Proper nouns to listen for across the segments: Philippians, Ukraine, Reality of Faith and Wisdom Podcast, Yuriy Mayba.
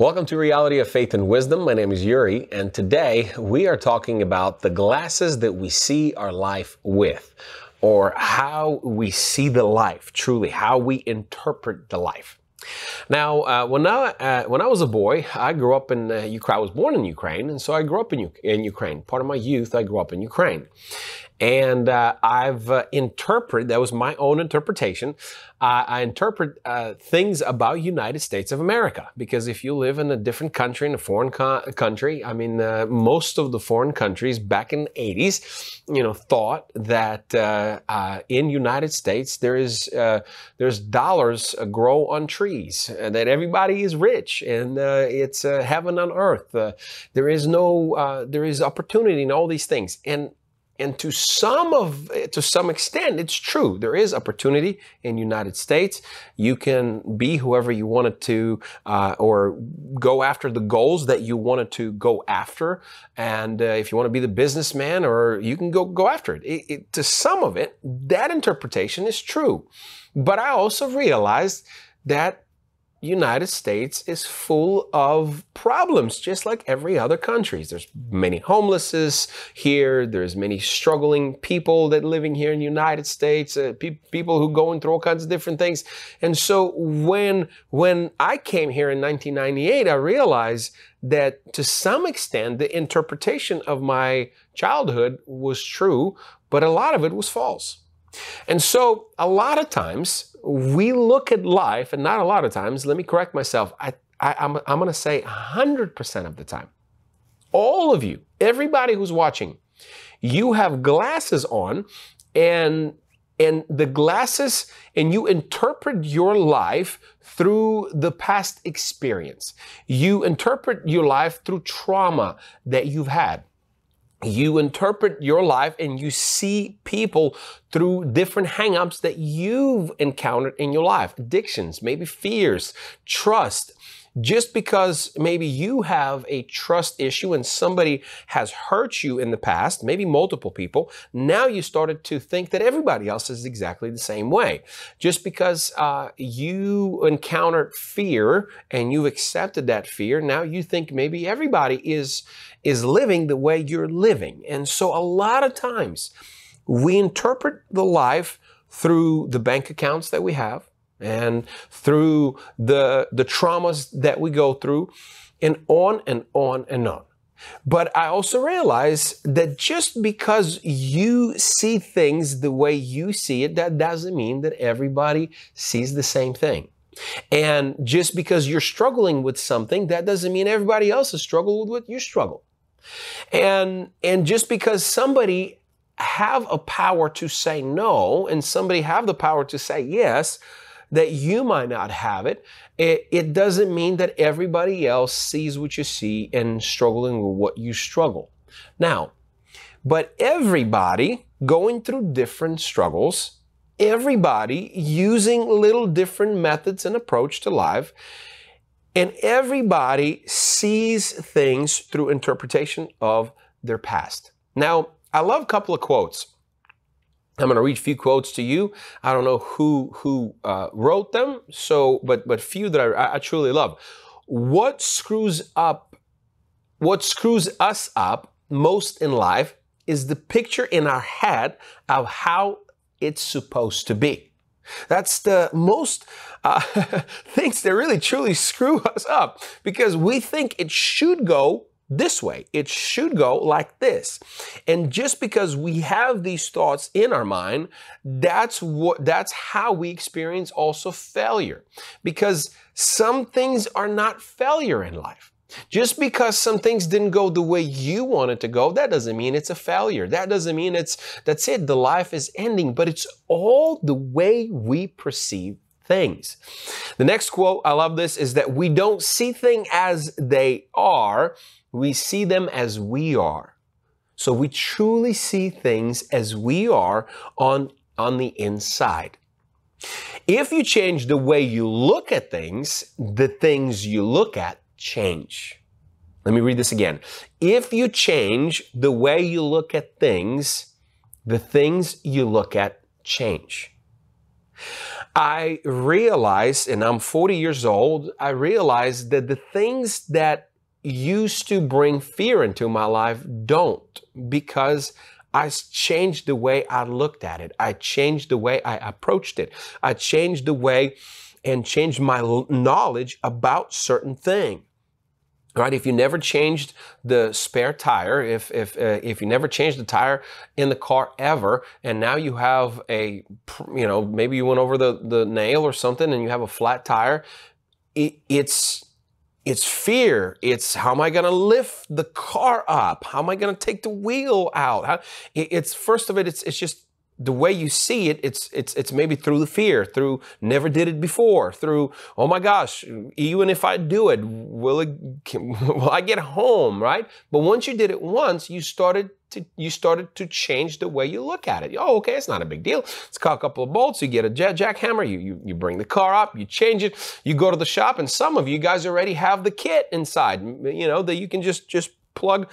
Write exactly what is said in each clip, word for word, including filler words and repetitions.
Welcome to Reality of Faith and Wisdom. My name is Yuri, and today we are talking about the glasses that we see our life with, or how we see the life truly, how we interpret the life. Now, uh, when, I, uh, when I was a boy, I grew up in uh, Ukraine. I was born in Ukraine, and so I grew up in, U in Ukraine. Part of my youth, I grew up in Ukraine. And uh, I've uh, interpreted, that was my own interpretation, uh, I interpret uh, things about United States of America. Because if you live in a different country, in a foreign co country, I mean, uh, most of the foreign countries back in the eighties, you know, thought that uh, uh, in United States, there is, uh, there's dollars uh, grow on trees, and that everybody is rich, and uh, it's uh, heaven on earth. Uh, there is no, uh, there is opportunity in all these things. And And to some of, to some extent, it's true. There is opportunity in the United States. You can be whoever you wanted to, uh, or go after the goals that you wanted to go after. And uh, if you want to be the businessman, or you can go go after it. It, it. To some of it, that interpretation is true. But I also realized that United States is full of problems, just like every other country. There's many homelesses here. There's many struggling people that living here in the United States, uh, pe people who go and through all kinds of different things. And so when, when I came here in nineteen ninety-eight, I realized that to some extent, the interpretation of my childhood was true, but a lot of it was false. And so a lot of times we look at life, and not a lot of times, let me correct myself. I, I, I'm, I'm going to say one hundred percent of the time, all of you, everybody who's watching, you have glasses on, and and the glasses, and you interpret your life through the past experience. You interpret your life through trauma that you've had. You interpret your life and you see people through different hangups that you've encountered in your life. Addictions, maybe fears, trust. Just because maybe you have a trust issue and somebody has hurt you in the past, maybe multiple people, now you started to think that everybody else is exactly the same way. Just because uh, you encountered fear and you've accepted that fear, now you think maybe everybody is, is living the way you're living. And so a lot of times we interpret the life through the bank accounts that we have, and through the, the traumas that we go through, and on and on and on. But I also realize that just because you see things the way you see it, that doesn't mean that everybody sees the same thing. And just because you're struggling with something, that doesn't mean everybody else has struggled with what you struggle. And, and just because somebody have a power to say no, and somebody have the power to say yes, that you might not have it, it, it doesn't mean that everybody else sees what you see and struggling with what you struggle. Now, but everybody going through different struggles, everybody using little different methods and approach to life, and everybody sees things through interpretation of their past. Now, I love a couple of quotes. I'm going to read a few quotes to you. I don't know who who uh, wrote them, so but but few that I, I truly love. What screws up, what screws us up most in life is the picture in our head of how it's supposed to be. That's the most uh, things that really truly screw us up, because we think it should go this way. It should go like this. And just because we have these thoughts in our mind, that's what, that's how we experience also failure. Because some things are not failure in life. Just because some things didn't go the way you wanted to go, that doesn't mean it's a failure. That doesn't mean it's, that's it, the life is ending, but it's all the way we perceive things. The next quote, I love this, is that we don't see things as they are, we see them as we are. So we truly see things as we are on, on the inside. If you change the way you look at things, the things you look at change. Let me read this again. If you change the way you look at things, the things you look at change. I realized, and I'm forty years old, I realized that the things that used to bring fear into my life don't, because I changed the way I looked at it. I changed the way I approached it. I changed the way and changed my knowledge about certain things. Right? If you never changed the spare tire, if if uh, if you never changed the tire in the car ever, and now you have a, you know, maybe you went over the, the nail or something, and you have a flat tire, it, it's it's fear. It's how am I going to lift the car up? How am I going to take the wheel out? How, it, it's first of it. It's it's just. The way you see it, it's it's it's maybe through the fear, through never did it before, through, oh my gosh, even if I do it, will it can, will I get home, right? But once you did it once, you started to you started to change the way you look at it. Oh, okay, it's not a big deal. It's a couple of bolts, you get a jack, jackhammer, you, you you bring the car up, you change it, you go to the shop, and some of you guys already have the kit inside, you know, that you can just just plug.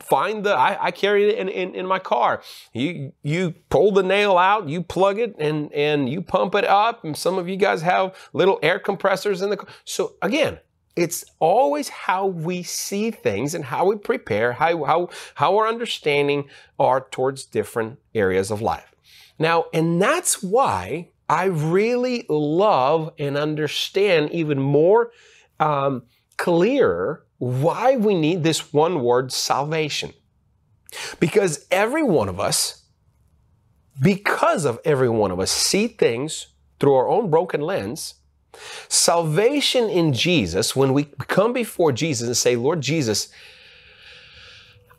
Find the, I, I carry it in, in, in my car. You you pull the nail out, you plug it, and, and you pump it up. And some of you guys have little air compressors in the car. So again, it's always how we see things and how we prepare, how, how, how our understanding are towards different areas of life. Now, and that's why I really love and understand even more um, clearer why we need this one word, salvation. Because every one of us, because of every one of us, see things through our own broken lens. Salvation in Jesus, when we come before Jesus and say, Lord Jesus,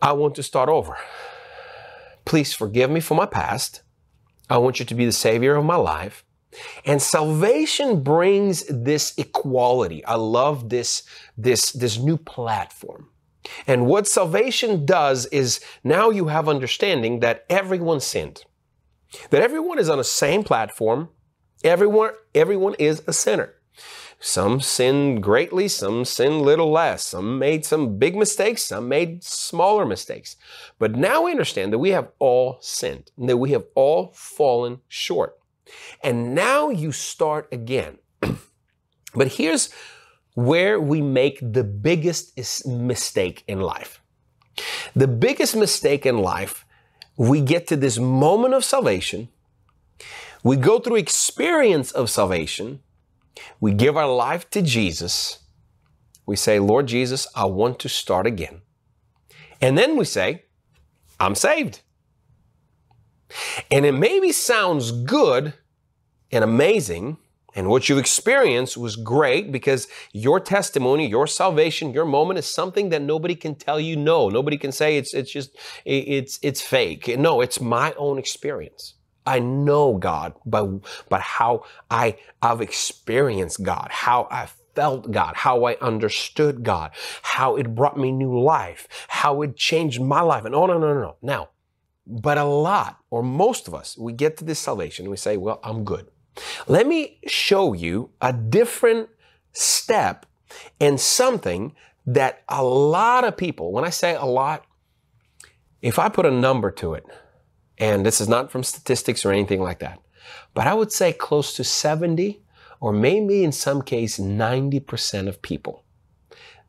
I want to start over. Please forgive me for my past. I want you to be the Savior of my life. And salvation brings this equality. I love this, this, this new platform. And what salvation does is now you have understanding that everyone sinned, that everyone is on the same platform. Everyone, everyone is a sinner. Some sin greatly, some sin little less. Some made some big mistakes, some made smaller mistakes. But now we understand that we have all sinned, and that we have all fallen short. And now you start again. But here's where we make the biggest mistake in life. The biggest mistake in life, we get to this moment of salvation. We go through experience of salvation. We give our life to Jesus. We say, Lord Jesus, I want to start again. And then we say, I'm saved. And it maybe sounds good and amazing, and what you experienced was great, because your testimony, your salvation, your moment is something that nobody can tell you no. Nobody can say it's it's just it's it's fake. No, it's my own experience. I know God by by how I I've experienced God, how I felt God, how I understood God, how it brought me new life, how it changed my life, and oh no no no no now. But a lot, or most of us, we get to this salvation and we say, well, I'm good. Let me show you a different step and something that a lot of people, when I say a lot, if I put a number to it, and this is not from statistics or anything like that, but I would say close to seventy, or maybe in some case, ninety percent of people,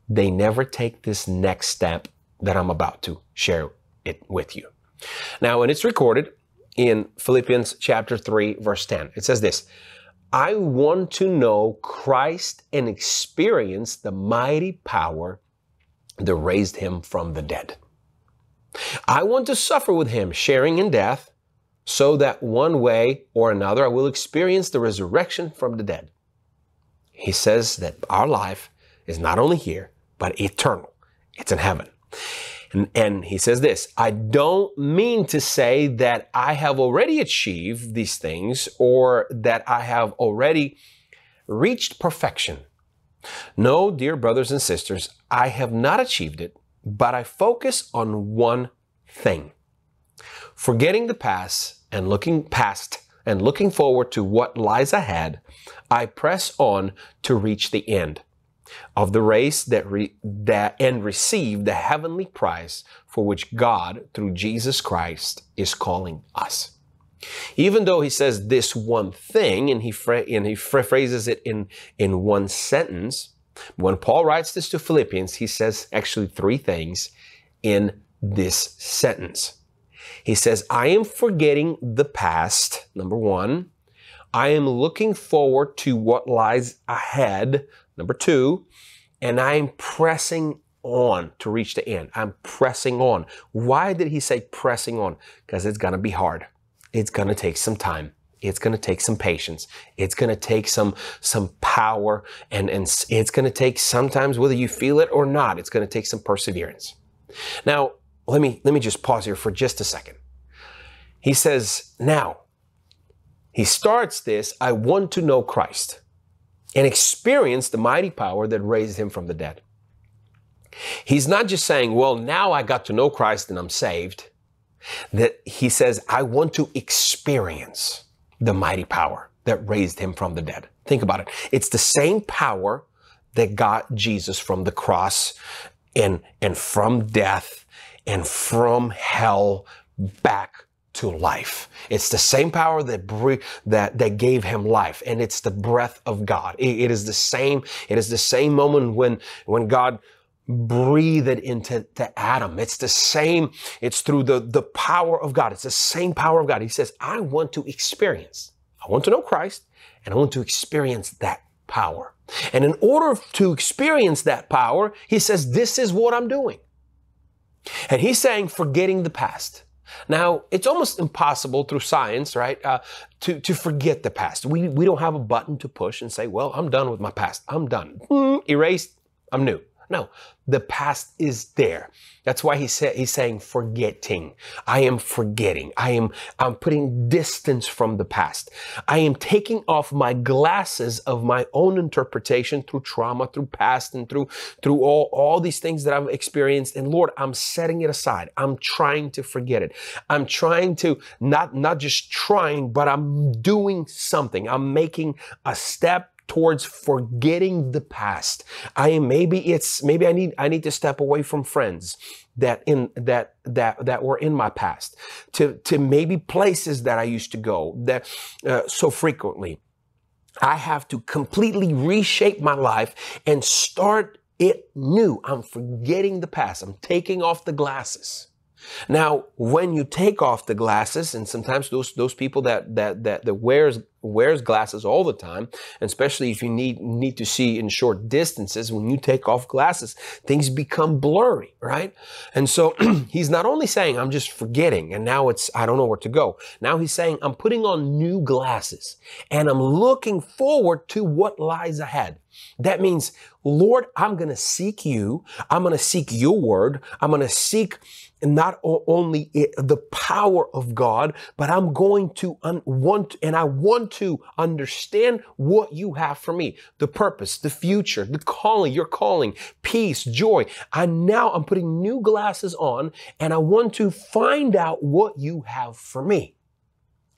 they never take this next step that I'm about to share it with you. Now, and it's recorded in Philippians chapter three, verse ten. It says this, I want to know Christ and experience the mighty power that raised him from the dead. I want to suffer with him, sharing in death, so that one way or another I will experience the resurrection from the dead. He says that our life is not only here, but eternal. It's in heaven. And, and he says this, I don't mean to say that I have already achieved these things or that I have already reached perfection. No, dear brothers and sisters, I have not achieved it, but I focus on one thing, forgetting the past and looking past and looking forward to what lies ahead. I press on to reach the end of the race that, re, that and receive the heavenly prize for which God, through Jesus Christ, is calling us. Even though he says this one thing, and he fra- and he phrases it in, in one sentence, when Paul writes this to Philippians, he says actually three things in this sentence. He says, I am forgetting the past, number one. I am looking forward to what lies ahead, number two. And I am pressing on to reach the end. I'm pressing on. Why did he say pressing on? Because it's going to be hard. It's going to take some time. It's going to take some patience. It's going to take some, some power. And, and it's going to take sometimes, whether you feel it or not, it's going to take some perseverance. Now, let me, let me just pause here for just a second. He says, now, he starts this, I want to know Christ and experience the mighty power that raised him from the dead. He's not just saying, well, now I got to know Christ and I'm saved. That he says, I want to experience the mighty power that raised him from the dead. Think about it. It's the same power that got Jesus from the cross and, and from death and from hell back to life. It's the same power that bre- that that gave him life, and it's the breath of God. It, it is the same. It is the same moment when when God breathed into to Adam. It's the same. It's through the the power of God. It's the same power of God. He says, "I want to experience. I want to know Christ, and I want to experience that power." And in order to experience that power, he says, "This is what I'm doing." And he's saying, "Forgetting the past." Now, it's almost impossible through science, right, uh, to, to forget the past. We, we don't have a button to push and say, well, I'm done with my past. I'm done. Mm, erased. I'm new. No, the past is there. That's why he said he's saying forgetting. I am forgetting. I am I'm putting distance from the past. I am taking off my glasses of my own interpretation through trauma, through past, and through through all, all these things that I've experienced. And Lord, I'm setting it aside. I'm trying to forget it. I'm trying to not not just trying, but I'm doing something. I'm making a step towards forgetting the past. I am maybe it's maybe I need I need to step away from friends that in that that that were in my past, to to maybe places that I used to go that uh, so frequently. I have to completely reshape my life and start it new. I'm forgetting the past. I'm taking off the glasses. Now, when you take off the glasses, and sometimes those those people that that that, that wears wears glasses all the time, and especially if you need need to see in short distances, when you take off glasses, things become blurry, right? And so he's not only saying I'm just forgetting, and now it's I don't know where to go. Now he's saying I'm putting on new glasses, and I'm looking forward to what lies ahead. That means, Lord, I'm going to seek you. I'm going to seek your word. I'm going to seek not only the power of God, but I'm going to un- want, and I want to understand what you have for me, the purpose, the future, the calling, your calling, peace, joy. I now I'm putting new glasses on, and I want to find out what you have for me.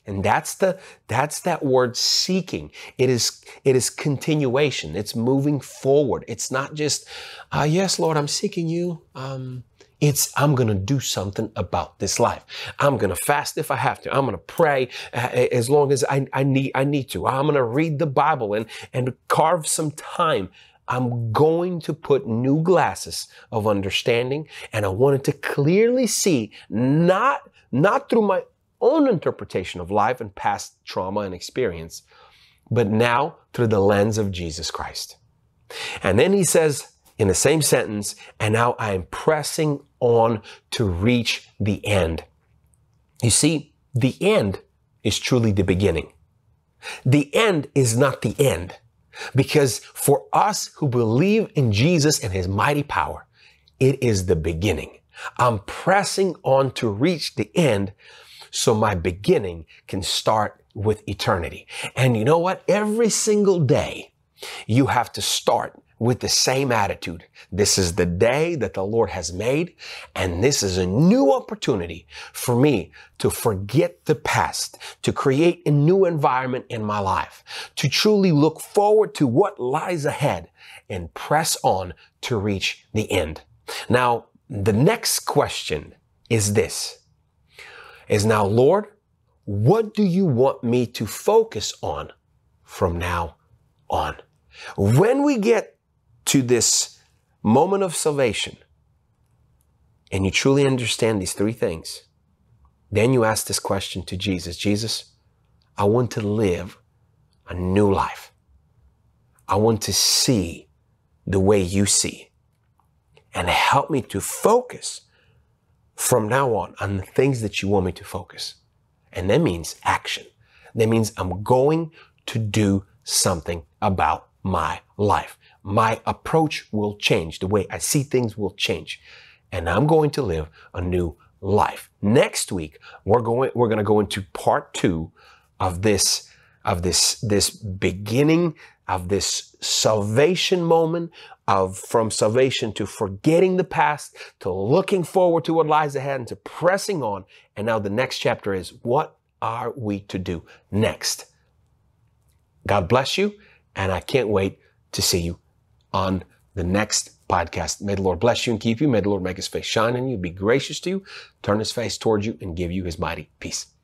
And that's the that's that word seeking. It is it is continuation. It's moving forward. It's not just, uh, yes, Lord, I'm seeking you. Um, It's, I'm going to do something about this life. I'm going to fast if I have to. I'm going to pray uh, as long as I, I need, I need to. I'm going to read the Bible and, and carve some time. I'm going to put new glasses of understanding, and I wanted to clearly see, not, not through my own interpretation of life and past trauma and experience, but now through the lens of Jesus Christ. And then he says, in the same sentence, and now I am pressing on to reach the end. You see, the end is truly the beginning. The end is not the end, because for us who believe in Jesus and his mighty power, it is the beginning. I'm pressing on to reach the end so my beginning can start with eternity. And you know what? Every single day, you have to start with the same attitude. This is the day that the Lord has made, and this is a new opportunity for me to forget the past, to create a new environment in my life, to truly look forward to what lies ahead and press on to reach the end. Now, the next question is this, is now, Lord, What do you want me to focus on from now on? When we get to this moment of salvation and you truly understand these three things, then you ask this question to Jesus. Jesus, I want to live a new life. I want to see the way you see, and help me to focus from now on on the things that you want me to focus. And that means action. That means I'm going to do something about my life. My approach will change. The way I see things will change. And I'm going to live a new life. Next week, we're going, we're going to go into part two of this, of this, this beginning of this salvation moment, of from salvation to forgetting the past, to looking forward to what lies ahead, and to pressing on. And now the next chapter is, what are we to do next? God bless you, and I can't wait to see you on the next podcast. May the Lord bless you and keep you. May the Lord make his face shine on you, be gracious to you, turn his face towards you, and give you his mighty peace.